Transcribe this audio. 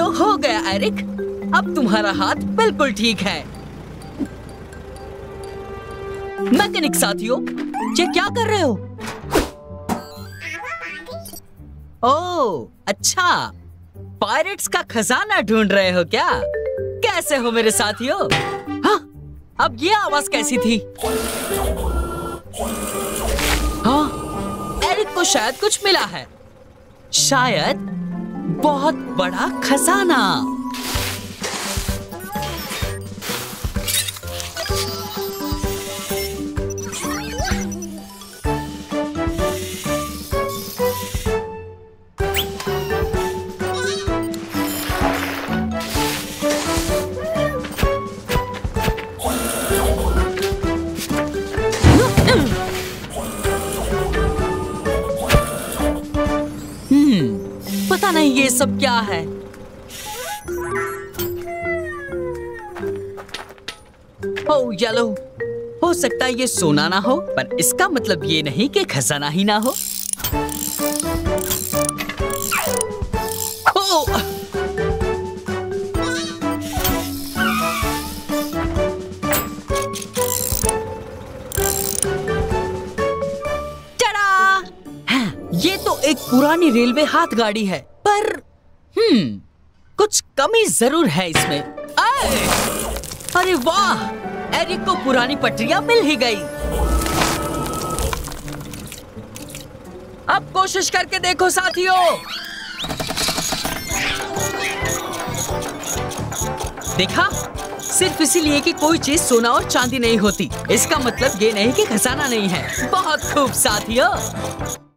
लो हो गया एरिक, अब तुम्हारा हाथ बिल्कुल ठीक है। मैकेनिक साथियों, ये क्या कर रहे हो? ओह अच्छा, पायरेट्स का खजाना ढूंढ रहे हो क्या? कैसे हो मेरे साथियों? हाँ, अब ये आवाज कैसी थी? हाँ, एरिक को शायद कुछ मिला है, शायद बहुत बड़ा खजाना। नहीं, ये सब क्या है? ओह येलो, हो सकता है ये सोना ना हो, पर इसका मतलब ये नहीं कि खजाना ही ना हो। टडा! हाँ, ये तो एक पुरानी रेलवे हाथ गाड़ी है, पर कुछ कमी जरूर है इसमें। अरे वाह, एरिक को पुरानी पटरियां मिल ही गई। अब कोशिश करके देखो साथियों। देखा, सिर्फ इसीलिए कि कोई चीज सोना और चांदी नहीं होती, इसका मतलब ये नहीं कि खजाना नहीं है। बहुत खूब साथियों।